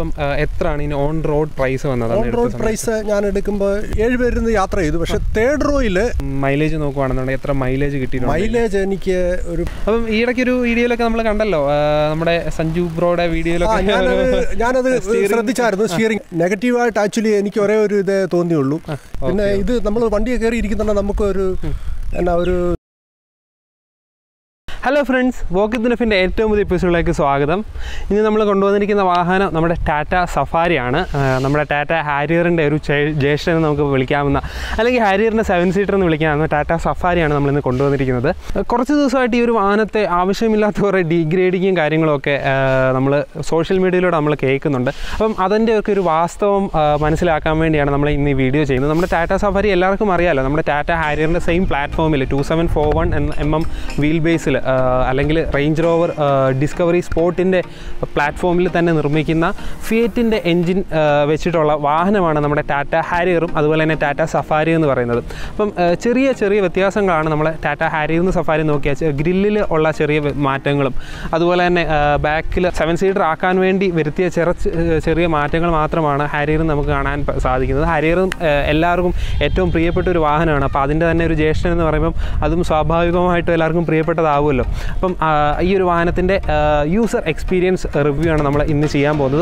on road price. On road price, I have taken third row. Mileage, no mileage. Mileage, Hello friends, Walk With Neff in the Atom episode. Like Swagadam. In the Namla number Tata Safari, number Tata Harrier and Jason and Vilcamana. I like Harrier and a 7-seater and Vilcana, Tata Safari and Namla Condo the other. Corso Society Anate Avishamilator degrading carrying loke social media or Amla cake and under Adanda Kirvastom, Mansilakam and Yanamla in the video chain. Number Tata Safari, Elarco Mariala, number Tata Harrier and the same platform, 2741 and mm wheelbase. Range Rover Discovery Sport in the platform and Rumikina, Fiat in the engine Vechitola, Wahanamana, Tata Harrier, as well as Tata Safari and the Varana. From Cherry with Yasangan, Tata Harrier and Safari no catch, Grill Ola Cherry with Martangalum, as well as back 7-seater Akan Vendi, Virtia Cherry Martangal Matramana, Harrier and Namagana and Sadikin, Harrier, Elargum, Etum Prepatu Wahana, Padinda and Rejection and the Rebum, Adum Sabhavum, Hito Elargum Prepata. From the user experience review and we will see you.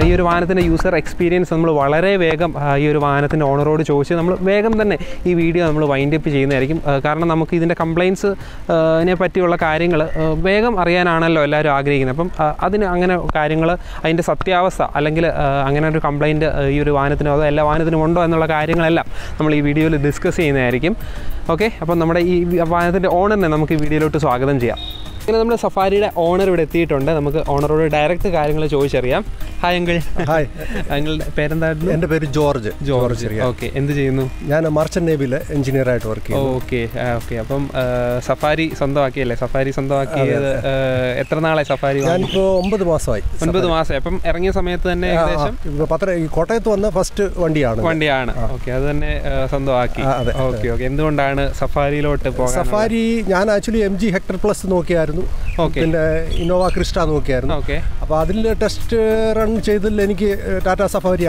This is the user experience. We will be able to on-road choice. We will be able to wind this video. Because we complaints we Safari owner with a theatre owner direct the Karangal Joe. Hi, Uncle. Hi, Uncle. Parent that name? George. George. Okay. What do you do? I'm a merchant naval engineer at work. Okay. Okay. Safari Sandaki, Safari Sandaki, Eternal Safari. I'm 9 months. 9 months. I'm first Vandiana. Okay. Then Sandaki. Okay. Okay. And Safari lot. Safari, I'm actually MG Hector Plus. Okay. Innova Krista okay. So, test run Tata Safari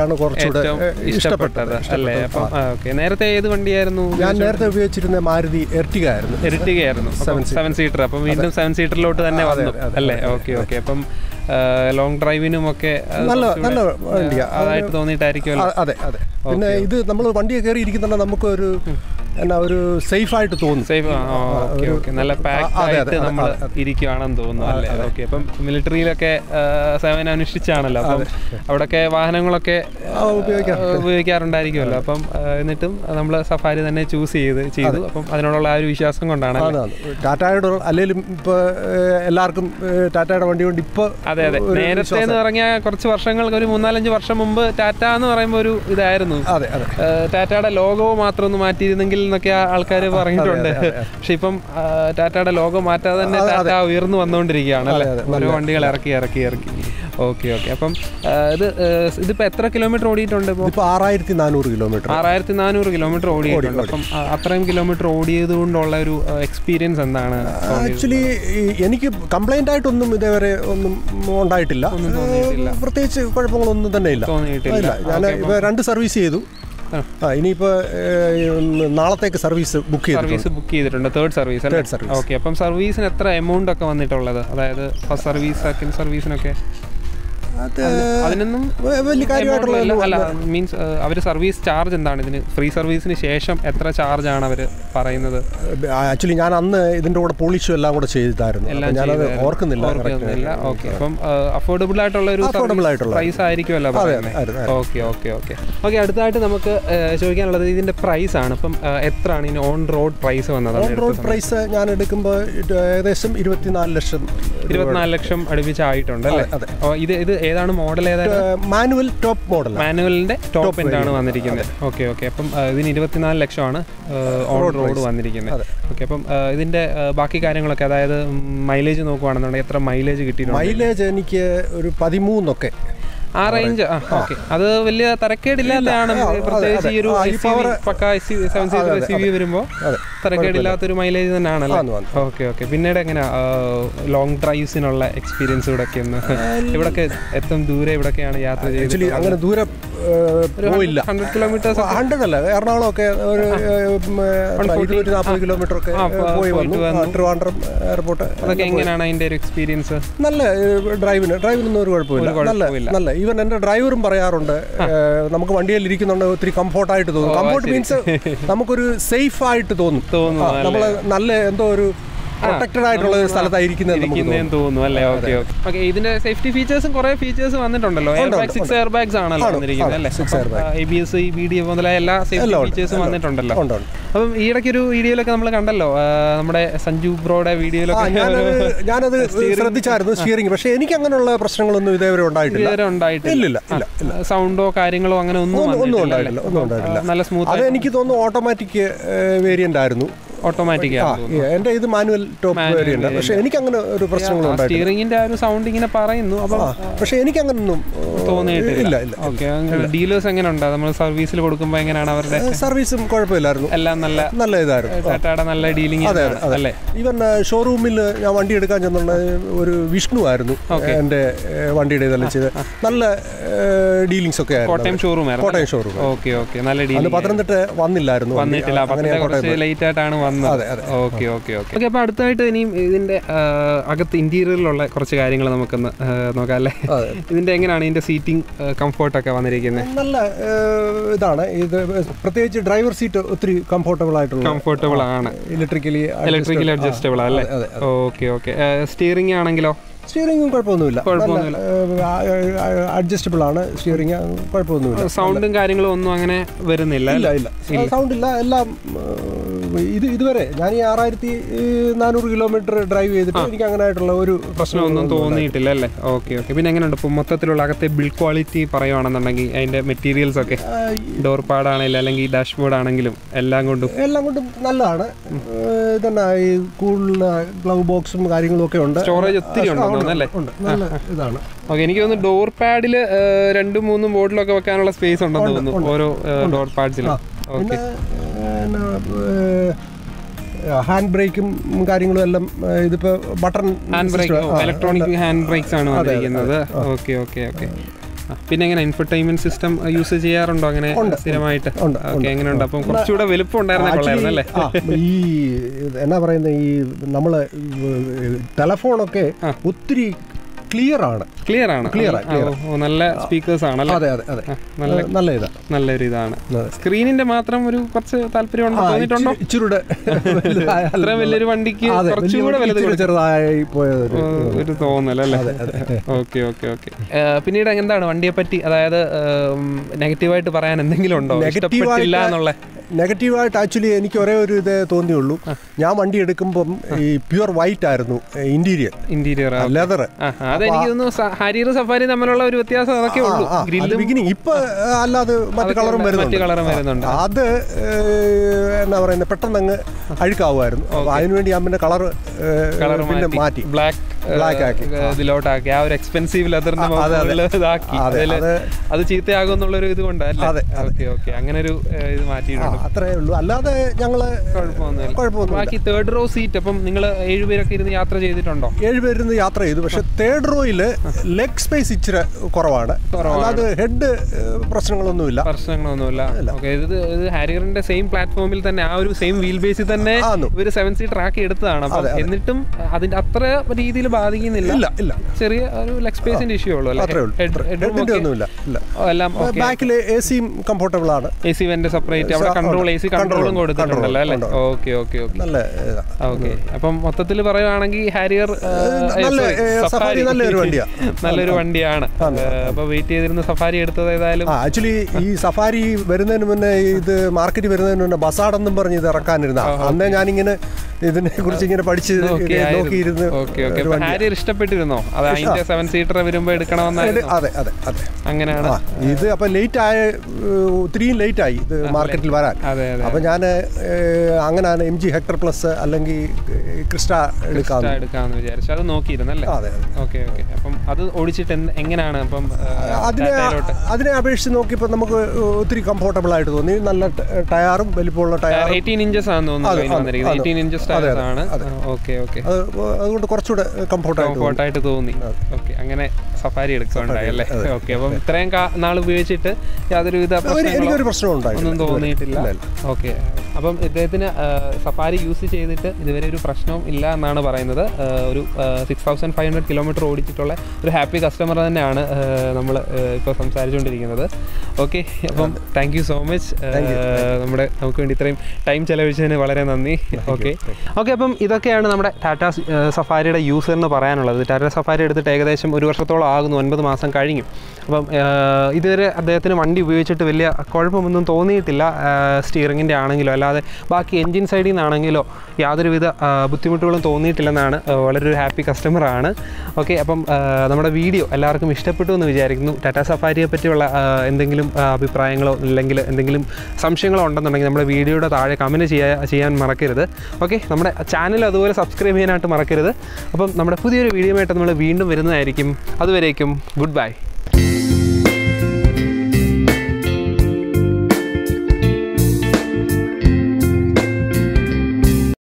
okay. Long drive in okay. And our safe height zone. Safe. Okay, okay. Nalla pack height. Okay. Military like 7 unit channel. Safari choose Tata Alcare Varangton Shipum Tata logo Mata than Tata Virnu and Nondriana. Okay, okay. The Petra kilometer road on the Parai 400 kilometer. 400 kilometer road. Upram kilometer road experience and actually any complaint I don't know there on Ditilla. Ini per service book third service. Third service. Okay. Apam service ne atra amount akka first service, second service okay. Means service charge and free service in Etra charge and actually, I didn't order Polish allowed to change that. Okay, from affordable price. Okay, okay, okay. Okay, at that, so we can let in the price and from Etra in on road price. On road price, I ഏതാണ് model ഏതാണ്? Manual top model. മാനുവലിന്റെ top എന്താണ് വന്നിരിക്കുന്നത്? Okay okay. അപ്പം ഇതിന് 24 ലക്ഷമാണ് on road വന്നിരിക്കുന്നത്. Okay. അപ്പം ഇതിന്റെ ബാക്കി കാര്യങ്ങളൊക്കെ, അതായത് മൈലേജ് നോക്കുവാണെന്നുണ്ടെങ്കിൽ എത്ര മൈലേജ് കിട്ടിയിട്ടുണ്ട്? മൈലേജ് എനിക്ക് ഒരു 13 ഒക്കെ. ആ റേഞ്ച് ഓക്കെ, അത് വലിയ തരക്കേടില്ലാത്തതാണ്. പ്രത്യേകിച്ച് ഈ ഒരു വരുമ്പോൾ തരക്കേടില്ലാത്തൊരു മൈലേജ് തന്നെയാണല്ലോ. Okay okay. പിന്നീട് എങ്ങനെ ലോങ് ഡ്രൈവ്സിനുള്ള എക്സ്പീരിയൻസ് ഇവിടെ ഇവിടൊക്കെ എത്തും? ദൂരെ ഇവിടൊക്കെയാണ് യാത്ര ചെയ്ത് അങ്ങനെ ദൂരെ 100 കിലോമീറ്റേഴ്സ്, 100 അല്ല, എറണാകുളമൊക്കെ ഒരു 40-40 കിലോമീറ്റർ ഒക്കെ പോയി വന്നു. ട്രിവാൻഡ്രം എയർപോർട്ട് അതൊക്കെ എങ്ങനെയാണ് അതിന്റെ ഒരു എക്സ്പീരിയൻസ്? നല്ല ഡ്രൈവിനൊന്നും ഒരു കുഴപ്പമില്ല. നല്ല ഈവൻ എന്റെ ഡ്രൈവറും പറയാറുണ്ട് നമുക്ക് വണ്ടിയിൽ ഇരിക്കുന്നുണ്ട് ഒത്തിരി കംഫോർട്ടായിട്ട് തോന്നും. കംഫോർട്ട് മീൻസ് നമുക്കൊരു സേഫ് ആയിട്ട് തോന്നും. നമ്മൾ നല്ല എന്തോ ഒരു പ്രൊട്ടക്റ്റഡ് ആയിട്ടുള്ള ഒരു സ്ഥലത്തായിരിക്കുന്നതെന്ന് തോന്നുന്നു അല്ലേ? Okay okay. ഇതിന്റെ സേഫ്റ്റി ഫീച്ചേഴ്സും കുറെ ഫീച്ചേഴ്സ് വന്നിട്ടുണ്ടല്ലോ. 6 എയർ ബാഗ്സ് ആണല്ലോ വന്നിരിക്കുന്നത് അല്ലേ? ABS, BDM മുതലായ എല്ലാ സേഫ്റ്റി ഫീച്ചേഴ്സും വന്നിട്ടുണ്ടല്ലോ. അപ്പം ഈയിടയ്ക്ക് ഒരു വീഡിയോയിലൊക്കെ നമ്മൾ കണ്ടല്ലോ, നമ്മുടെ സഞ്ജു ബ്രോയുടെ വീഡിയോയിലൊക്കെ ഞാനത് ശ്രദ്ധിച്ചായിരുന്നു, സ്റ്റിയറിംഗ്. പക്ഷെ എനിക്ക് അങ്ങനെയുള്ള പ്രശ്നങ്ങളൊന്നും ഇതേവരെ ഉണ്ടായിട്ടില്ല. സൗണ്ടോ കാര്യങ്ങളോ അങ്ങനെ ഒന്നും ഉണ്ടായിട്ടില്ല. നല്ല സ്മൂത്ത്. അത് എനിക്ക് തോന്നുന്നു ഓട്ടോമാറ്റിക് വേരിയന്റ് ആയിരുന്നു. ഓട്ടോമാറ്റിക് എന്റെ ഇത് മാനുവൽ ടോപ്പ് വേരിയന്റ്. പക്ഷെ എനിക്ക് അങ്ങനെ ഒരു പ്രശ്നങ്ങളുണ്ട്. സ്റ്റിയറിംഗിന്റെ ആ ഒരു സൗണ്ട് ഇങ്ങനെ പറയുന്നു, പക്ഷെ എനിക്ക് അങ്ങനൊന്നും തോന്നിയിട്ടില്ല. ഓക്കെ. ഡീലേഴ്സ് എങ്ങനെ ഉണ്ടാവും? നമ്മൾ സർവീസിൽ കൊടുക്കുമ്പോൾ എങ്ങനെയാണ് അവരുടെ സർവീസും? കുഴപ്പമില്ലായിരുന്നു, എല്ലാം നല്ല ഇതായിരുന്നു. ടാറ്റയുടെ നല്ല ഡീലിംഗ് അല്ലേ? ഈവൻ ഷോറൂമിൽ ഞാൻ വണ്ടി എടുക്കാൻ ചെന്നുള്ള ഒരു വിഷ്ണു ആയിരുന്നു എന്റെ വണ്ടിയുടെ ഇതെല്ലാം ചെയ്ത്. നല്ല ഡീലിംഗ്സ് ഒക്കെ ആയിരുന്നു. കോട്ടയം ഷോറൂം. Okay okay. നല്ല ഡീലിംഗ്. പത്തനംതിട്ട വന്നില്ലായിരുന്നു, ലേറ്റ് ആയിട്ടാണ്. Okay okay okay okay. അപ്പൊ അടുത്തായിട്ട് ഇനിയും ഇതിന്റെ അകത്ത് ഇന്റീരിയറിലുള്ള കുറച്ച് കാര്യങ്ങൾ നമുക്കൊന്ന് നോക്കാം അല്ലേ? ഇതിന്റെ എങ്ങനെയാണ് ഇതിന്റെ സീറ്റിംഗ് കംഫോർട്ടൊക്കെ വന്നിരിക്കുന്നത്? നല്ല ഇതാണ്. ഇത് പ്രത്യേകിച്ച് ഡ്രൈവർ സീറ്റ് ഒത്തിരി കംഫോർട്ടബിൾ ആണ്. ഇലക്ട്രിക്കലി അഡ്ജസ്റ്റബിൾ അല്ലേ? Okay okay. സ്റ്റിയറിംഗ് ആണെങ്കിലോ? സ്റ്റിയറിംഗും കുഴപ്പമൊന്നുമില്ല, അഡ്ജസ്റ്റബിൾ ആണ് സ്റ്റിയറിംഗ്, കുഴപ്പമൊന്നുമില്ല. സൗണ്ടും കാര്യങ്ങളും ഒന്നും അങ്ങനെ വരുന്നില്ല? ഇല്ല, സൗണ്ട് ഇല്ല. എല്ലാം ഇതുവരെ ഞാൻ ഈ 6400 കിലോമീറ്റർ ഡ്രൈവ് ചെയ്തിട്ട് എനിക്ക് അങ്ങനെയായിട്ടുള്ള ഒരു പ്രശ്നമൊന്നും തോന്നിയിട്ടില്ല അല്ലേ? Okay okay. പിന്നെ എങ്ങനെയുണ്ട് ഇപ്പോൾ മൊത്തത്തിലുള്ള അകത്തെ ബിൽഡ് ക്വാളിറ്റി പറയുകയാണെന്നുണ്ടെങ്കിൽ അതിന്റെ മെറ്റീരിയൽസ് ഒക്കെ, ഡോർ പാഡാണെങ്കിലും അല്ലെങ്കിൽ ഡാഷ്ബോർഡ് ആണെങ്കിലും എല്ലാം കൊണ്ടും നല്ലതാണ്. ഇതന്നെ ഈ കൂളിന് ഗ്ലൗ ബോക്സും കാര്യങ്ങളും ഒക്കെ ഉണ്ട്. സ്റ്റോറേജ് ഒത്തിരി ഇതാണ്. ഓക്കെ. എനിക്ക് തോന്നുന്നു ഡോർ പാഡില് 2-3 ബോർഡിലൊക്കെ വെക്കാനുള്ള സ്പേസ് ഉണ്ടെന്ന് തോന്നുന്നു ഓരോ ഡോർ പാഡ്സിലും. ഓക്കെ. ഹാൻഡ് ബ്രേക്കും കാര്യങ്ങളും എല്ലാം ഇതിപ്പോ button hand brake, electronic hand brakes ആണ് വന്നിരിക്കുന്നത്. Okay okay okay. പിന്നെ എങ്ങനെ ഇൻഫർടൈൻമെന്റ് സിസ്റ്റം യൂസ് ചെയ്യാറുണ്ടോ അങ്ങനെ സ്ഥിരമായിട്ട്? ഓക്കെ. എങ്ങനെയുണ്ട്? അപ്പം കുറച്ചുകൂടെ വലുപ്പം ഉണ്ടായിരുന്നു അല്ലേ? ഈ എന്നാ പറയുന്നത്, ഈ നമ്മള് ടെലഫോണൊക്കെ ഒത്തിരി ക്ലിയർ ആണ്. നല്ല സ്പീക്കേഴ്സ് ആണല്ലോ. നല്ലൊരു ഇതാണ്. സ്ക്രീനിന്റെ മാത്രം ഒരു കുറച്ച് താല്പര്യം തോന്നിയിട്ടുണ്ടോ? ഇച്ചിരൂടെ അത്ര വലിയൊരു വണ്ടിക്ക് കുറച്ചുകൂടെ ചെറുതായി ഒരു തോന്നലല്ലേ? Okay okay okay. പിന്നീട് എന്താണ് വണ്ടിയെ പറ്റി, അതായത് നെഗറ്റീവായിട്ട് പറയാൻ എന്തെങ്കിലും ഉണ്ടോ? നെഗറ്റീവായില്ല എന്നുള്ള നെഗറ്റീവായിട്ട് ആക്ച്വലി എനിക്ക് ഒരേ ഒരു ഇതേ തോന്നിയുള്ളൂ. ഞാൻ വണ്ടി എടുക്കുമ്പം ഈ പ്യുവർ വൈറ്റ് ആയിരുന്നു ഇന്റീരിയർ ലെതർ. ഹാരിയർ സഫാരി തമ്മിലുള്ള ഒരു വ്യത്യാസം അതൊക്കെ ഉള്ളൂ. ഇപ്പൊ അല്ലാതെ മറ്റു കളറും വരുന്നുണ്ട്. അത് എന്നാ പറയുന്നത്, പെട്ടെന്ന് അങ്ങ് അഴുക്കാവുമായിരുന്നു. അതിനുവേണ്ടി ഞാൻ പിന്നെ കളർ മാറ്റി ബ്ലാക്ക് ആക്കി ഇതിലോട്ടാക്കി. ആ ഒരു എക്സ്പെൻസീവ് ലെതറിന് അത് ചീത്തയാകും എന്നുള്ളൊരു ഇത് കൊണ്ടല്ലേ? Okay okay. അങ്ങനെ ഒരു ഇത് മാറ്റിയിട്ടുണ്ട്, അത്രേ ഉള്ളൂ. അല്ലാതെ ഞങ്ങള് കുഴപ്പമൊന്നുമില്ല. ബാക്കി തേർഡ് റോ സീറ്റ്, അപ്പം നിങ്ങൾ 7 പേരൊക്കെ ഇരുന്ന് യാത്ര ചെയ്തിട്ടുണ്ടോ? 7 പേരിന്ന് യാത്ര ചെയ്തു. പക്ഷെ തേർഡ് റോയില് ലെഗ് സ്പേസ് ഇച്ചിരി കുറവാണ്. അതായത് ഹെഡ് പ്രശ്നങ്ങളൊന്നുമില്ല. ഓക്കെ. ഇത് ഹാരിയറിന്റെ സെയിം പ്ലാറ്റ്ഫോമിൽ തന്നെ, ആ ഒരു സെയിം വീൽ ബേസിൽ തന്നെ ഒരു 7 സീറ്റ് ആക്കി എടുത്തതാണ്. എന്നിട്ടും അതിന്റെ അത്ര രീതിയിൽ ബാധിക്കുന്നില്ല. ചെറിയ ഒരു ലെഗ് സ്പേസിന്റെ ഇഷ്യൂ ഉള്ളൂ ആണ്. AC വെന്റ് സെപ്പറേറ്റ്, അവിടെ AC കൺട്രോളും കൊടുത്തിട്ടുണ്ടല്ലോ അല്ലേ? Okay okay okay. അപ്പം മൊത്തത്തിൽ പറയുകയാണെങ്കിൽ ഹാരിയർ നല്ലൊരു വണ്ടിയാണ്. അപ്പൊ വെയിറ്റ് ചെയ്തിരുന്ന സഫാരി എടുത്തത് ഏതായാലും. ആക്ച്വലി ഈ സഫാരി വരുന്നതിന് മുന്നേ, ഇത് മാർക്കറ്റ് വരുന്നതിന് മുന്നേ ബസാടെന്നും പറഞ്ഞ് ഇത് ഇറക്കാനിരുന്ന അന്നേ ഞാനിങ്ങനെ ഇതിനെ കുറിച്ച് ഇങ്ങനെ പഠിച്ച് നോക്കിയിരുന്നു. ഹാരിയർ ഇഷ്ടപ്പെട്ടിരുന്നോ? അത് അതിന്റെ 7 സീറ്റർ വരുമ്പോ എടുക്കണമെന്നായിരുന്നു. അതെ അതെ അതെ അങ്ങനെയാണ് ഇത്. അപ്പൊ ലേറ്റ് ആയ, ഒത്തിരി ലേറ്റ് ആയി ഇത് മാർക്കറ്റിൽ വരാൻ. അപ്പൊ ഞാൻ അങ്ങനെയാണ് MG ഹെക്ടർ പ്ലസ് അല്ലെങ്കിൽ ക്രിസ്റ്റ എടുക്കാന്ന് വിചാരിച്ചു. അത് നോക്കിയിരുന്നല്ലേ? Okay okay. അപ്പം അത് ഓടിച്ചിട്ട് എങ്ങനെയാണ്? അപ്പം അതിനെ അപേക്ഷിച്ച് നോക്കിയപ്പോൾ നമുക്ക് ഒത്തിരി കംഫോർട്ടബിൾ ആയിട്ട് തോന്നി. നല്ല ടയറും വലിപ്പമുള്ള ടയർ 18 ഇഞ്ചസ് ആണെന്ന് തോന്നുന്നു. 18 ഇഞ്ചസ് ടയറാണ്. Okay okay. അതുകൊണ്ട് കുറച്ചുകൂടെ കംഫോർട്ടായിട്ട് തോന്നി. ഓക്കെ, അങ്ങനെ സഫാരി എടുക്കുന്നുണ്ടായി അല്ലേ? ഓക്കെ. അപ്പം ഇത്രയും നാൾ ഉപയോഗിച്ചിട്ട് യാതൊരുവിധ ഒന്നും തോന്നിയിട്ടില്ല. ഓക്കെ. അപ്പം ഇദ്ദേഹത്തിന് സഫാരി യൂസ് ചെയ്തിട്ട് ഇതുവരെ ഒരു പ്രശ്നവും ഇല്ല എന്നാണ് പറയുന്നത്. ഒരു 6500 കിലോമീറ്റർ ഓടിച്ചിട്ടുള്ള ഒരു ഹാപ്പി കസ്റ്റമർ തന്നെയാണ് നമ്മൾ ഇപ്പോൾ സംസാരിച്ചുകൊണ്ടിരിക്കുന്നത്. ഓക്കെ. അപ്പം താങ്ക് യു സോ മച്ച്. നമുക്ക് വേണ്ടി ഇത്രയും ടൈം ചെലവഴിച്ചതിന് വളരെ നന്ദി. Okay okay. അപ്പം ഇതൊക്കെയാണ് നമ്മുടെ ടാറ്റ സഫാരിയുടെ യൂസർ എന്ന് പറയാനുള്ളത്. ടാറ്റ സഫാരി എടുത്തിട്ട് ഏകദേശം 1 വർഷത്തോളം ആകുന്നു, 9 മാസം കഴിഞ്ഞു. അപ്പം ഇതുവരെ അദ്ദേഹത്തിന് വണ്ടി ഉപയോഗിച്ചിട്ട് വലിയ കുഴപ്പമൊന്നും തോന്നിയിട്ടില്ല. സ്റ്റിയറിങ്ങിൻ്റെ ആണെങ്കിലോ അല്ലാതെ ബാക്കി എൻജിൻ സൈഡിൽ നിന്നാണെങ്കിലോ യാതൊരുവിധ ബുദ്ധിമുട്ടുകളും തോന്നിയിട്ടില്ലെന്നാണ്. വളരെ ഒരു ഹാപ്പി കസ്റ്റമറാണ്. ഓക്കെ. അപ്പം നമ്മുടെ വീഡിയോ എല്ലാവർക്കും ഇഷ്ടപ്പെട്ടു എന്ന് വിചാരിക്കുന്നു. ടാറ്റ സഫാരിയെ പറ്റിയുള്ള എന്തെങ്കിലും അഭിപ്രായങ്ങളോ അല്ലെങ്കിൽ എന്തെങ്കിലും സംശയങ്ങളോ ഉണ്ടെന്നുണ്ടെങ്കിൽ നമ്മുടെ വീഡിയോയുടെ താഴെ കമൻറ്റ് ചെയ്യാൻ മറക്കരുത്. ഓക്കെ. നമ്മുടെ ചാനൽ അതുപോലെ സബ്സ്ക്രൈബ് ചെയ്യാനായിട്ട് മറക്കരുത്. അപ്പം നമ്മുടെ പുതിയൊരു വീഡിയോയായിട്ട് നമ്മൾ വീണ്ടും വരുന്നതായിരിക്കും. അതുവരേക്കും ഗുഡ് ബൈ.